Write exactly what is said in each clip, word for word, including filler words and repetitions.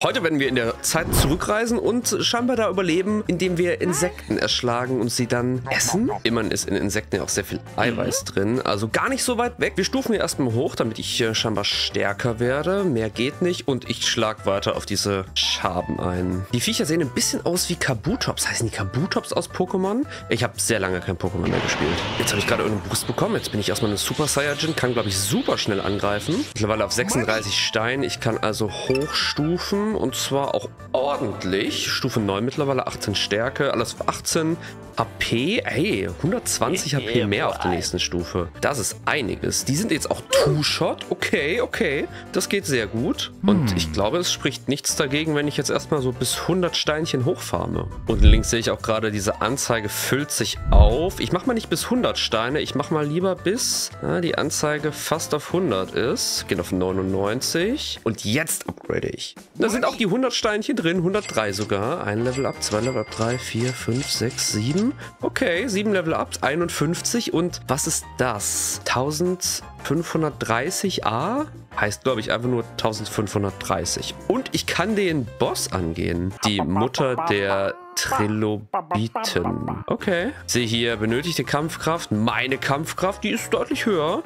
Heute werden wir in der Zeit zurückreisen und scheinbar da überleben, indem wir Insekten erschlagen und sie dann essen. Immerhin ist in Insekten ja auch sehr viel Eiweiß drin, also gar nicht so weit weg. Wir stufen hier erstmal hoch, damit ich äh, scheinbar stärker werde. Mehr geht nicht und ich schlag weiter auf diese Schaben ein. Die Viecher sehen ein bisschen aus wie Kabutops. Heißen die Kabutops aus Pokémon? Ich habe sehr lange kein Pokémon mehr gespielt. Jetzt habe ich gerade irgendeinen Boost bekommen. Jetzt bin ich erstmal eine Super Saiyajin, kann glaube ich super schnell angreifen. Mittlerweile auf sechsunddreißig Steine. Ich kann also hochstufen. Und zwar auch ordentlich. Stufe neun mittlerweile, achtzehn Stärke, alles auf achtzehn H P. Hey, hundertzwanzig H P mehr auf der nächsten Stufe. Das ist einiges. Die sind jetzt auch Two-Shot. Okay, okay. Das geht sehr gut. Und ich glaube, es spricht nichts dagegen, wenn ich jetzt erstmal so bis hundert Steinchen hochfarme. Und links sehe ich auch gerade, diese Anzeige füllt sich auf. Ich mache mal nicht bis hundert Steine. Ich mache mal lieber bis na, die Anzeige fast auf hundert ist. Gehen auf neunundneunzig. Und jetzt upgrade ich. Das sind auch die hundert Steinchen drin, hundertdrei sogar. Ein Level up, zwei Level up, drei, vier, fünf, sechs, sieben. Okay, sieben Level up, einundfünfzig. Und was ist das? fünfzehnhundertdreißig A? Heißt, glaube ich, einfach nur fünfzehnhundertdreißig. Und ich kann den Boss angehen. Die Mutter der Trilobiten. Okay. Sehe hier benötigte Kampfkraft. Meine Kampfkraft, die ist deutlich höher.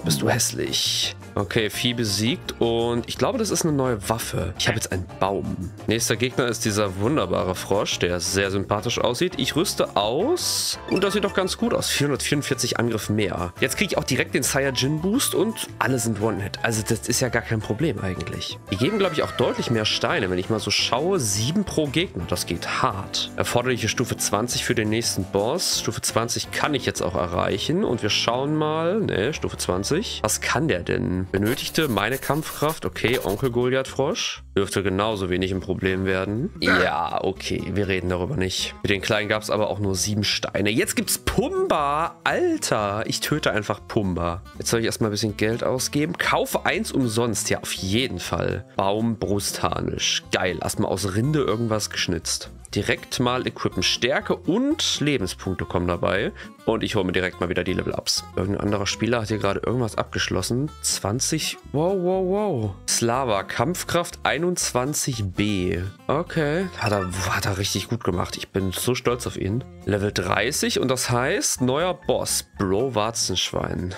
Äh, bist du hässlich. Okay, Vieh besiegt und ich glaube, das ist eine neue Waffe. Ich habe jetzt einen Baum. Nächster Gegner ist dieser wunderbare Frosch, der sehr sympathisch aussieht. Ich rüste aus und das sieht doch ganz gut aus. vierhundertvierundvierzig Angriff mehr. Jetzt kriege ich auch direkt den Saiyajin-Boost und alle sind One-Hit. Also das ist ja gar kein Problem eigentlich. Die geben, glaube ich, auch deutlich mehr Steine. Wenn ich mal so schaue, sieben pro Gegner. Das geht hart. Erforderliche Stufe zwanzig für den nächsten Boss. Stufe zwanzig kann ich jetzt auch erreichen. Und wir schauen mal. Ne, Stufe zwanzig. Was kann der denn? Benötigte meine Kampfkraft. Okay, Onkel Goliath-Frosch. Dürfte genauso wenig ein Problem werden. Ja, okay. Wir reden darüber nicht. Für den Kleinen gab es aber auch nur sieben Steine. Jetzt gibt's Pumba. Alter, ich töte einfach Pumba. Jetzt soll ich erstmal ein bisschen Geld ausgeben. Kaufe eins umsonst. Ja, auf jeden Fall. Baumbrustharnisch. Geil. Erstmal aus Rinde irgendwas geschnitten. Direkt mal equippen. Stärke und Lebenspunkte kommen dabei. Und ich hole mir direkt mal wieder die Level-Ups. Irgendein anderer Spieler hat hier gerade irgendwas abgeschlossen. zwanzig. Wow, wow, wow. Slava, Kampfkraft einundzwanzig B. Okay. Hat er, hat er richtig gut gemacht. Ich bin so stolz auf ihn. Level dreißig und das heißt neuer Boss. Bro Warzenschwein.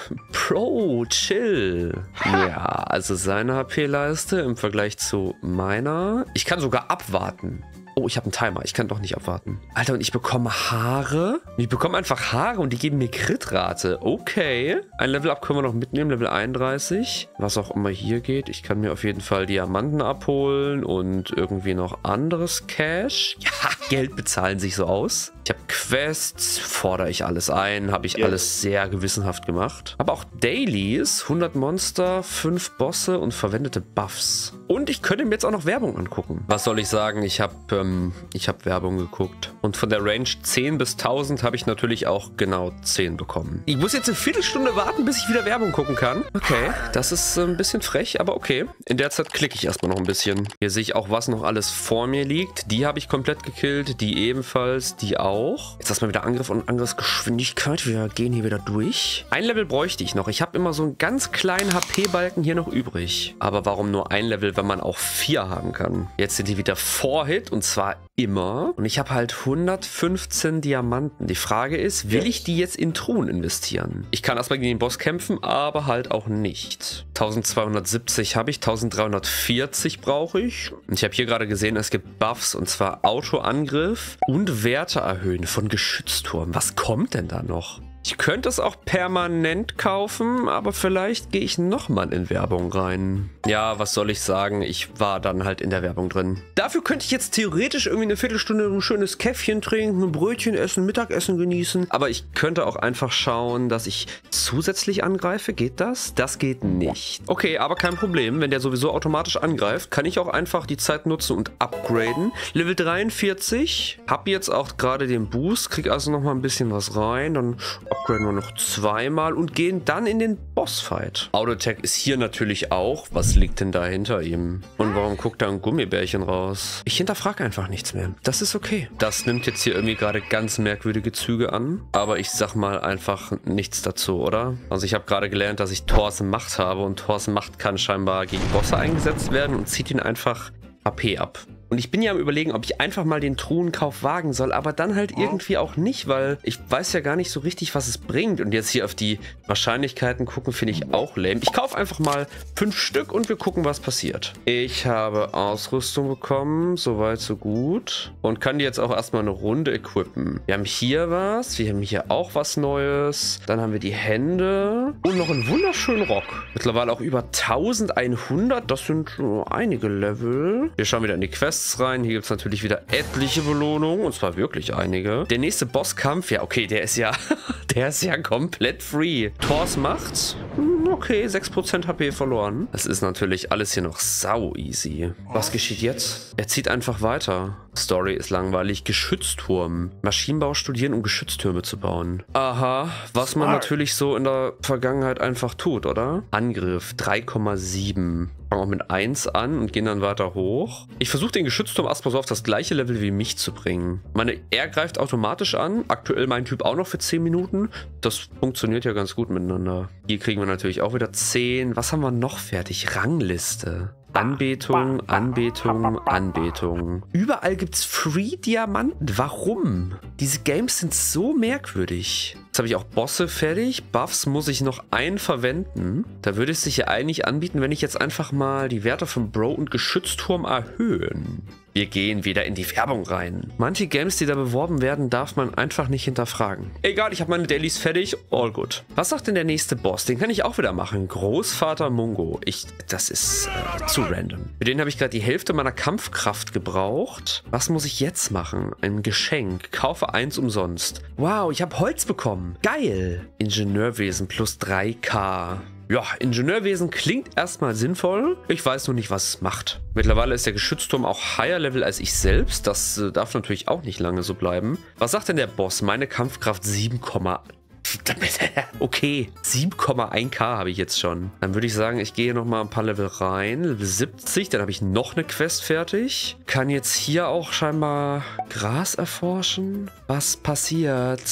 Bro, chill. Ja, also seine H P-Leiste im Vergleich zu meiner. Ich kann sogar abwarten. Oh, ich habe einen Timer. Ich kann doch nicht abwarten. Alter, und ich bekomme Haare. Ich bekomme einfach Haare und die geben mir Crit-Rate. Okay. Ein Level-Up können wir noch mitnehmen. Level einunddreißig. Was auch immer hier geht. Ich kann mir auf jeden Fall Diamanten abholen und irgendwie noch anderes Cash. Ja, Geld bezahlen sich so aus. Ich habe Quests. Fordere ich alles ein. Habe ich yeah. alles sehr gewissenhaft gemacht. Aber auch Dailies. hundert Monster, fünf Bosse und verwendete Buffs. Und ich könnte mir jetzt auch noch Werbung angucken. Was soll ich sagen? Ich habe... Ähm, Ich habe Werbung geguckt. Und von der Range zehn bis tausend habe ich natürlich auch genau zehn bekommen. Ich muss jetzt eine Viertelstunde warten, bis ich wieder Werbung gucken kann. Okay, das ist ein bisschen frech, aber okay. In der Zeit klicke ich erstmal noch ein bisschen. Hier sehe ich auch, was noch alles vor mir liegt. Die habe ich komplett gekillt, die ebenfalls, die auch. Jetzt erstmal wieder Angriff und Angriffsgeschwindigkeit. Wir gehen hier wieder durch. Ein Level bräuchte ich noch. Ich habe immer so einen ganz kleinen H P-Balken hier noch übrig. Aber warum nur ein Level, wenn man auch vier haben kann? Jetzt sind die wieder Four-Hit und zwar immer. Und ich habe halt hundertfünfzehn Diamanten. Die Frage ist, will ich die jetzt in Truhen investieren? Ich kann erstmal gegen den Boss kämpfen, aber halt auch nicht. zwölfhundertsiebzig habe ich, dreizehnhundertvierzig brauche ich. Ich habe hier gerade gesehen, es gibt Buffs und zwar Autoangriff und Werte erhöhen von Geschützturm. Was kommt denn da noch? Ich könnte es auch permanent kaufen, aber vielleicht gehe ich nochmal in Werbung rein. Ja, was soll ich sagen? Ich war dann halt in der Werbung drin. Dafür könnte ich jetzt theoretisch irgendwie eine Viertelstunde ein schönes Käffchen trinken, ein Brötchen essen, Mittagessen genießen. Aber ich könnte auch einfach schauen, dass ich zusätzlich angreife. Geht das? Das geht nicht. Okay, aber kein Problem. Wenn der sowieso automatisch angreift, kann ich auch einfach die Zeit nutzen und upgraden. Level dreiundvierzig. Hab jetzt auch gerade den Boost, krieg also nochmal ein bisschen was rein. Dann upgraden wir noch zweimal und gehen dann in den Bossfight. Autotech ist hier natürlich auch. Was liegt denn da hinter ihm? Und warum guckt da ein Gummibärchen raus? Ich hinterfrage einfach nichts mehr. Das ist okay. Das nimmt jetzt hier irgendwie gerade ganz merkwürdige Züge an. Aber ich sag mal einfach nichts dazu, oder? Also ich habe gerade gelernt, dass ich Thors Macht habe. Und Thors Macht kann scheinbar gegen Bosse eingesetzt werden und zieht ihn einfach H P ab. Und ich bin ja am Überlegen, ob ich einfach mal den Truhenkauf wagen soll, aber dann halt irgendwie auch nicht, weil ich weiß ja gar nicht so richtig, was es bringt. Und jetzt hier auf die Wahrscheinlichkeiten gucken, finde ich auch lame. Ich kaufe einfach mal fünf Stück und wir gucken, was passiert. Ich habe Ausrüstung bekommen, soweit so gut. Und kann die jetzt auch erstmal eine Runde equippen. Wir haben hier was, wir haben hier auch was Neues. Dann haben wir die Hände und noch einen wunderschönen Rock. Mittlerweile auch über eintausendeinhundert, das sind einige Level. Wir schauen wieder in die Quest rein. Hier gibt es natürlich wieder etliche Belohnungen. Und zwar wirklich einige. Der nächste Bosskampf, ja okay, der ist ja der ist ja komplett free. Thors Macht, okay, sechs Prozent H P verloren. Das ist natürlich alles hier noch sau easy. Was geschieht jetzt? Er zieht einfach weiter. Story ist langweilig. Geschützturm. Maschinenbau studieren, um Geschütztürme zu bauen. Aha, was man natürlich so in der Vergangenheit einfach tut, oder? Angriff drei Komma sieben. Fangen wir mit eins an und gehen dann weiter hoch. Ich versuche den Geschützturm erstmal so auf das gleiche Level wie mich zu bringen. Meine, er greift automatisch an. Aktuell mein Typ auch noch für zehn Minuten. Das funktioniert ja ganz gut miteinander. Hier kriegen wir natürlich auch wieder zehn. Was haben wir noch fertig? Rangliste. Anbetung, Anbetung, Anbetung. Überall gibt es Free-Diamanten. Warum? Diese Games sind so merkwürdig. Jetzt habe ich auch Bosse fertig. Buffs muss ich noch einen verwenden. Da würde es sich ja eigentlich anbieten, wenn ich jetzt einfach mal die Werte von Bro und Geschützturm erhöhen. Wir gehen wieder in die Werbung rein. Manche Games, die da beworben werden, darf man einfach nicht hinterfragen. Egal, ich habe meine Dailies fertig. All good. Was sagt denn der nächste Boss? Den kann ich auch wieder machen. Großvater Mungo. Ich, das ist äh, zu random. Für den habe ich gerade die Hälfte meiner Kampfkraft gebraucht. Was muss ich jetzt machen? Ein Geschenk. Kaufe eins umsonst. Wow, ich habe Holz bekommen. Geil. Ingenieurwesen plus drei K. Ja, Ingenieurwesen klingt erstmal sinnvoll. Ich weiß nur nicht, was es macht. Mittlerweile ist der Geschützturm auch higher level als ich selbst. Das äh, darf natürlich auch nicht lange so bleiben. Was sagt denn der Boss? Meine Kampfkraft sieben Komma eins. Okay, sieben Komma eins K habe ich jetzt schon. Dann würde ich sagen, ich gehe nochmal ein paar Level rein. Level siebzig, dann habe ich noch eine Quest fertig. Kann jetzt hier auch scheinbar Gras erforschen. Was passiert?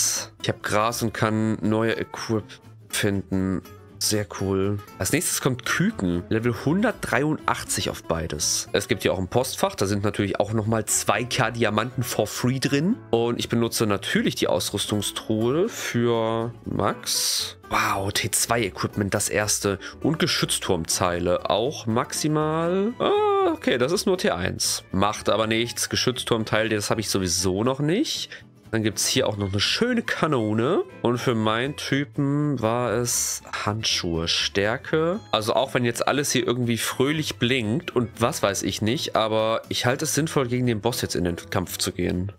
Ich habe Gras und kann neue Equip finden. Sehr cool. Als nächstes kommt Küken. Level hundertdreiundachtzig auf beides. Es gibt hier auch ein Postfach. Da sind natürlich auch nochmal zwei K Diamanten for free drin. Und ich benutze natürlich die Ausrüstungstruhe für Max. Wow, T zwei Equipment, das erste. Und Geschützturmzeile. Auch maximal... Ah. Okay, das ist nur T eins. Macht aber nichts. Geschützturmteil, das habe ich sowieso noch nicht. Dann gibt es hier auch noch eine schöne Kanone. Und für meinen Typen war es Handschuhe, Stärke. Also auch wenn jetzt alles hier irgendwie fröhlich blinkt und was weiß ich nicht. Aber ich halte es sinnvoll, gegen den Boss jetzt in den Kampf zu gehen.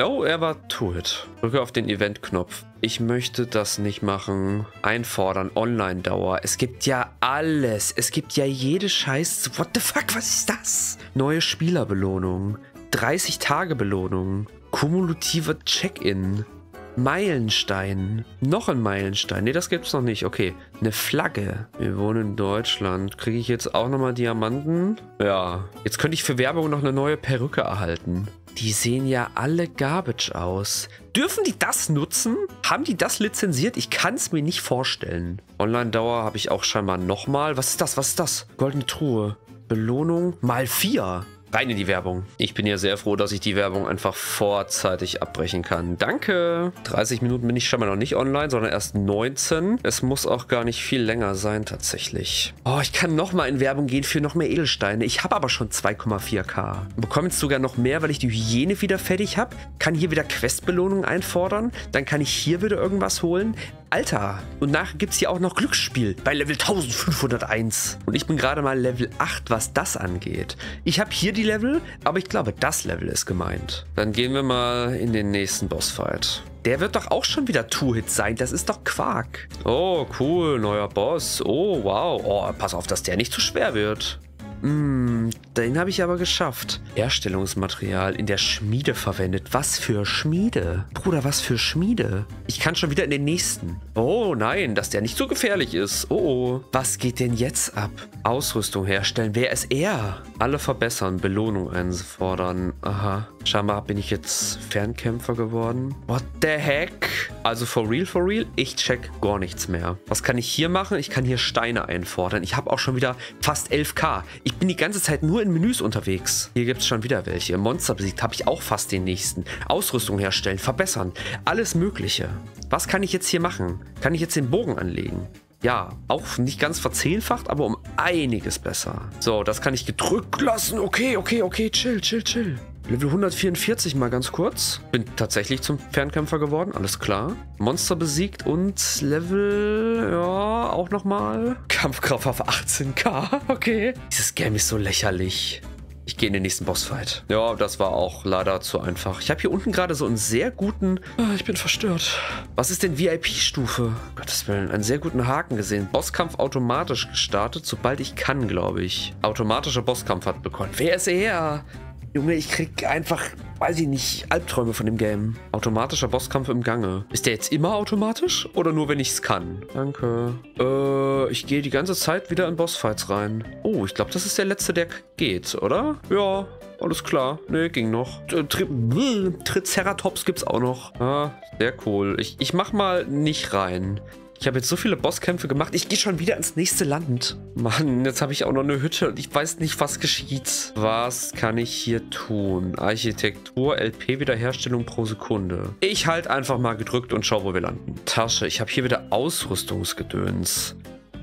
Oh, er war tot. Drücke auf den Event-Knopf. Ich möchte das nicht machen. Einfordern, Online-Dauer. Es gibt ja alles. Es gibt ja jede Scheiß... What the fuck, was ist das? Neue Spielerbelohnung. dreißig Tage Belohnung. Kumulative Check-in. Meilenstein. Noch ein Meilenstein. Ne, das gibt's noch nicht. Okay. Eine Flagge. Wir wohnen in Deutschland. Kriege ich jetzt auch nochmal Diamanten? Ja. Jetzt könnte ich für Werbung noch eine neue Perücke erhalten. Die sehen ja alle garbage aus. Dürfen die das nutzen? Haben die das lizenziert? Ich kann es mir nicht vorstellen. Online-Dauer habe ich auch scheinbar nochmal. Was ist das? Was ist das? Goldene Truhe. Belohnung mal vier. Rein in die Werbung. Ich bin ja sehr froh, dass ich die Werbung einfach vorzeitig abbrechen kann. Danke. dreißig Minuten bin ich scheinbar noch nicht online, sondern erst neunzehn. Es muss auch gar nicht viel länger sein tatsächlich. Oh, ich kann nochmal in Werbung gehen für noch mehr Edelsteine. Ich habe aber schon zwei Komma vier K. Bekomme jetzt sogar noch mehr, weil ich die Hygiene wieder fertig habe. Kann hier wieder Questbelohnungen einfordern. Dann kann ich hier wieder irgendwas holen. Alter, und nachher gibt es hier auch noch Glücksspiel bei Level eintausendfünfhunderteins. Und ich bin gerade mal Level acht, was das angeht. Ich habe hier die Level, aber ich glaube, das Level ist gemeint. Dann gehen wir mal in den nächsten Bossfight. Der wird doch auch schon wieder Two-Hit sein. Das ist doch Quark. Oh, cool, neuer Boss. Oh, wow. Oh, pass auf, dass der nicht zu schwer wird. Hm, den habe ich aber geschafft. Herstellungsmaterial in der Schmiede verwendet. Was für Schmiede? Bruder, was für Schmiede? Ich kann schon wieder in den nächsten. Oh nein, dass der nicht so gefährlich ist. Oh, oh. Was geht denn jetzt ab? Ausrüstung herstellen. Wer ist er? Alle verbessern. Belohnung einfordern. Aha. Scheinbar bin ich jetzt Fernkämpfer geworden. What the heck? Also for real, for real, ich check gar nichts mehr. Was kann ich hier machen? Ich kann hier Steine einfordern. Ich habe auch schon wieder fast elf K. Ich bin die ganze Zeit nur in Menüs unterwegs. Hier gibt es schon wieder welche. Monster besiegt habe ich auch fast den nächsten. Ausrüstung herstellen, verbessern. Alles Mögliche. Was kann ich jetzt hier machen? Kann ich jetzt den Bogen anlegen? Ja, auch nicht ganz verzehnfacht, aber um einiges besser. So, das kann ich gedrückt lassen. Okay, okay, okay. Chill, chill, chill. Level hundertvierundvierzig mal ganz kurz. Bin tatsächlich zum Fernkämpfer geworden, alles klar. Monster besiegt und Level, ja, auch nochmal. Kampfkraft auf achtzehn K, okay. Dieses Game ist so lächerlich. Ich gehe in den nächsten Bossfight. Ja, das war auch leider zu einfach. Ich habe hier unten gerade so einen sehr guten... Ah, ich bin verstört. Was ist denn V I P-Stufe? Um Gottes Willen, einen sehr guten Haken gesehen. Bosskampf automatisch gestartet, sobald ich kann, glaube ich. Automatischer Bosskampf hat begonnen. Wer ist er? Junge, ich krieg einfach, weiß ich nicht, Albträume von dem Game. Automatischer Bosskampf im Gange. Ist der jetzt immer automatisch oder nur, wenn ich es kann? Danke. Äh, ich gehe die ganze Zeit wieder in Bossfights rein. Oh, ich glaube, das ist der letzte, der geht, oder? Ja, alles klar. Ne, ging noch. Triceratops gibt's auch noch. Ah, sehr cool. Ich, ich mach mal nicht rein. Ich habe jetzt so viele Bosskämpfe gemacht. Ich gehe schon wieder ins nächste Land. Mann, jetzt habe ich auch noch eine Hütte und ich weiß nicht, was geschieht. Was kann ich hier tun? Architektur, L P, Wiederherstellung pro Sekunde. Ich halt einfach mal gedrückt und schau, wo wir landen. Tasche. Ich habe hier wieder Ausrüstungsgedöns.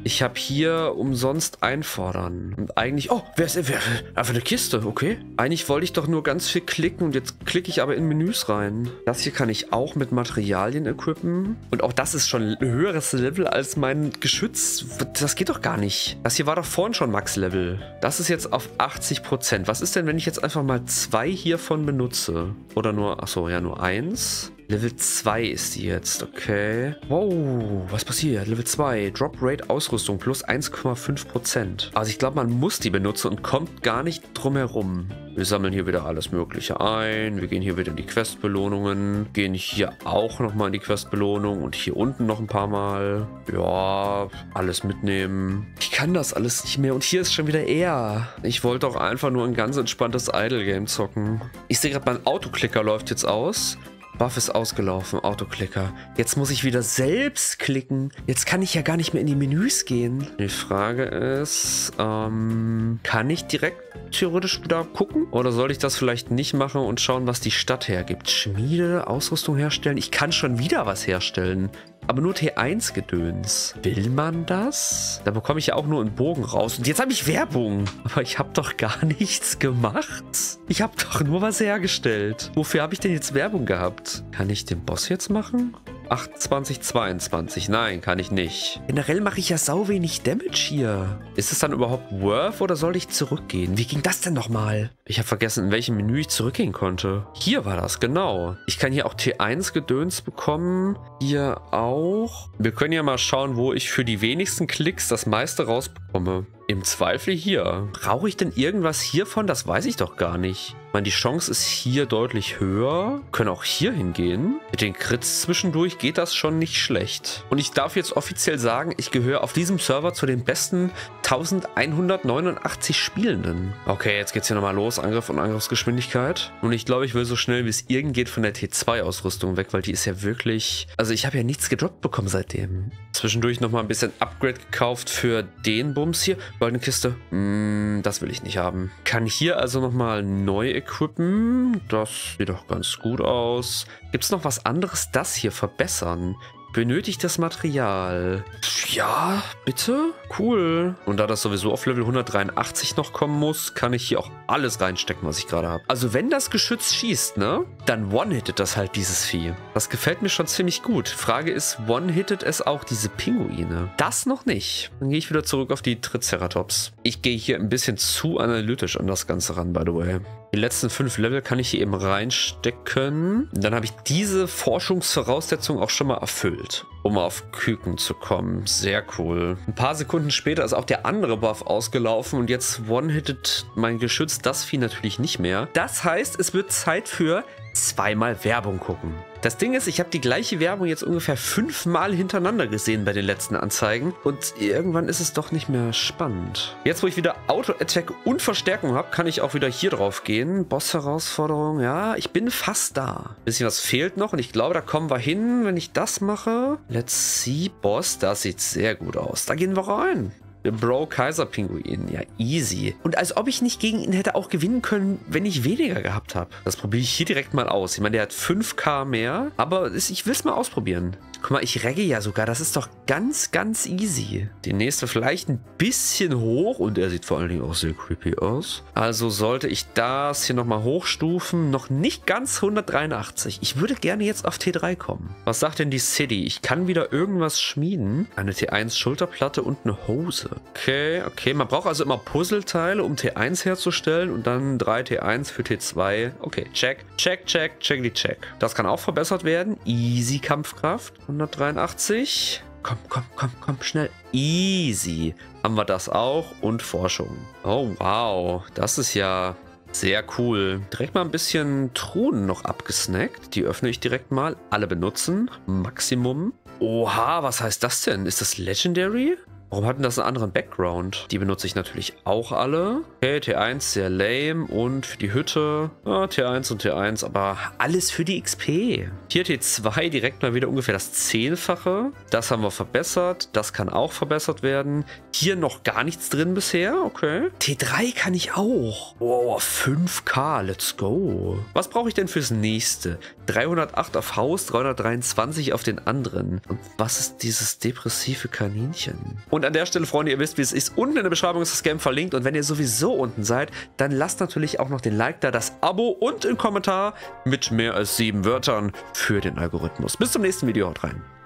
Ich habe hier umsonst einfordern. Und eigentlich... Oh, wer ist... Wer, einfach eine Kiste, okay. Eigentlich wollte ich doch nur ganz viel klicken und jetzt klicke ich aber in Menüs rein. Das hier kann ich auch mit Materialien equippen. Und auch das ist schon ein höheres Level als mein Geschütz. Das geht doch gar nicht. Das hier war doch vorhin schon Max-Level. Das ist jetzt auf achtzig Prozent. Was ist denn, wenn ich jetzt einfach mal zwei hiervon benutze? Oder nur... Achso, ja, nur eins. Level zwei ist die jetzt, okay. Wow, was passiert? Level zwei, Drop Rate Ausrüstung plus eins Komma fünf Prozent. Also ich glaube, man muss die benutzen und kommt gar nicht drum herum. Wir sammeln hier wieder alles Mögliche ein. Wir gehen hier wieder in die Questbelohnungen. Gehen hier auch nochmal in die Questbelohnung und hier unten noch ein paar Mal. Ja, alles mitnehmen. Ich kann das alles nicht mehr und hier ist schon wieder er. Ich wollte doch einfach nur ein ganz entspanntes Idle-Game zocken. Ich sehe gerade, mein Autoklicker läuft jetzt aus. Buff ist ausgelaufen, Autoklicker. Jetzt muss ich wieder selbst klicken. Jetzt kann ich ja gar nicht mehr in die Menüs gehen. Die Frage ist, ähm, kann ich direkt theoretisch da gucken? Oder soll ich das vielleicht nicht machen und schauen, was die Stadt hergibt? Schmiede, Ausrüstung herstellen. Ich kann schon wieder was herstellen. Aber nur T eins Gedöns. Will man das? Da bekomme ich ja auch nur einen Bogen raus. Und jetzt habe ich Werbung. Aber ich habe doch gar nichts gemacht. Ich habe doch nur was hergestellt. Wofür habe ich denn jetzt Werbung gehabt? Kann ich den Boss jetzt machen? achtundzwanzig, zweiundzwanzig. Nein, kann ich nicht. Generell mache ich ja sau wenig Damage hier. Ist es dann überhaupt worth oder soll ich zurückgehen? Wie ging das denn nochmal? Ich habe vergessen, in welchem Menü ich zurückgehen konnte. Hier war das, genau. Ich kann hier auch T eins Gedöns bekommen. Hier auch. Wir können ja mal schauen, wo ich für die wenigsten Klicks das meiste rausbekomme. Im Zweifel hier. Brauche ich denn irgendwas hiervon? Das weiß ich doch gar nicht. Ich meine, die Chance ist hier deutlich höher. Wir können auch hier hingehen. Mit den Crits zwischendurch geht das schon nicht schlecht. Und ich darf jetzt offiziell sagen, ich gehöre auf diesem Server zu den besten eintausendeinhundertneunundachtzig Spielenden. Okay, jetzt geht's hier nochmal los. Angriff und Angriffsgeschwindigkeit. Und ich glaube, ich will so schnell wie es irgend geht von der T zwei Ausrüstung weg, weil die ist ja wirklich... Also ich habe ja nichts gedroppt bekommen seitdem. Zwischendurch nochmal ein bisschen Upgrade gekauft für den Bums hier. Goldene Kiste. Mm, das will ich nicht haben. Kann hier also nochmal neu equippen. Das sieht doch ganz gut aus. Gibt es noch was anderes? Das hier verbessern. Benötigt das Material. Ja, bitte? Cool. Und da das sowieso auf Level hundertdreiundachtzig noch kommen muss, kann ich hier auch alles reinstecken, was ich gerade habe. Also wenn das Geschütz schießt, ne, dann one-hittet das halt dieses Vieh. Das gefällt mir schon ziemlich gut. Frage ist, one-hittet es auch diese Pinguine? Das noch nicht. Dann gehe ich wieder zurück auf die Triceratops. Ich gehe hier ein bisschen zu analytisch an das Ganze ran, by the way. Die letzten fünf Level kann ich hier eben reinstecken. Dann habe ich diese Forschungsvoraussetzung auch schon mal erfüllt, um auf Küken zu kommen. Sehr cool. Ein paar Sekunden später ist auch der andere Buff ausgelaufen und jetzt one-hitted mein Geschütz, das Vieh natürlich nicht mehr. Das heißt, es wird Zeit für zweimal Werbung gucken. Das Ding ist, ich habe die gleiche Werbung jetzt ungefähr fünfmal hintereinander gesehen bei den letzten Anzeigen und irgendwann ist es doch nicht mehr spannend. Jetzt, wo ich wieder Auto-Attack und Verstärkung habe, kann ich auch wieder hier drauf gehen. Boss-Herausforderung, ja, ich bin fast da. Ein bisschen was fehlt noch und ich glaube, da kommen wir hin, wenn ich das mache. Let's see, Boss, das sieht sehr gut aus. Da gehen wir rein. Bro, Kaiserpinguin. Ja, easy. Und als ob ich nicht gegen ihn hätte auch gewinnen können, wenn ich weniger gehabt habe. Das probiere ich hier direkt mal aus. Ich meine, der hat fünf K mehr, aber ich will es mal ausprobieren. Guck mal, ich regge ja sogar. Das ist doch ganz, ganz easy. Die nächste vielleicht ein bisschen hoch und er sieht vor allen Dingen auch sehr creepy aus. Also sollte ich das hier nochmal hochstufen. Noch nicht ganz hundertdreiundachtzig. Ich würde gerne jetzt auf T drei kommen. Was sagt denn die City? Ich kann wieder irgendwas schmieden. Eine T eins Schulterplatte und eine Hose. Okay, okay. Man braucht also immer Puzzleteile, um T eins herzustellen und dann drei T eins für T zwei. Okay, check, check, check, check die check. Das kann auch verbessert werden. Easy Kampfkraft. hundertdreiundachtzig. Komm, komm, komm, komm, schnell. Easy. Haben wir das auch und Forschung. Oh, wow. Das ist ja sehr cool. Direkt mal ein bisschen Truhen noch abgesnackt. Die öffne ich direkt mal. Alle benutzen. Maximum. Oha, was heißt das denn? Ist das Legendary? Warum hat denn das einen anderen Background? Die benutze ich natürlich auch alle. Okay, T eins sehr lame und für die Hütte. Ja, T eins und T eins, aber alles für die X P. Hier T zwei direkt mal wieder ungefähr das Zehnfache. Das haben wir verbessert. Das kann auch verbessert werden. Hier noch gar nichts drin bisher. Okay. T drei kann ich auch. Wow, fünf K. Let's go. Was brauche ich denn fürs nächste? dreihundertacht auf Haus, dreihundertdreiundzwanzig auf den anderen. Und was ist dieses depressive Kaninchen? Und an der Stelle, Freunde, ihr wisst, wie es ist. Unten in der Beschreibung ist das Game verlinkt. Und wenn ihr sowieso unten seid, dann lasst natürlich auch noch den Like da, das Abo und einen Kommentar mit mehr als sieben Wörtern für den Algorithmus. Bis zum nächsten Video. Haut rein.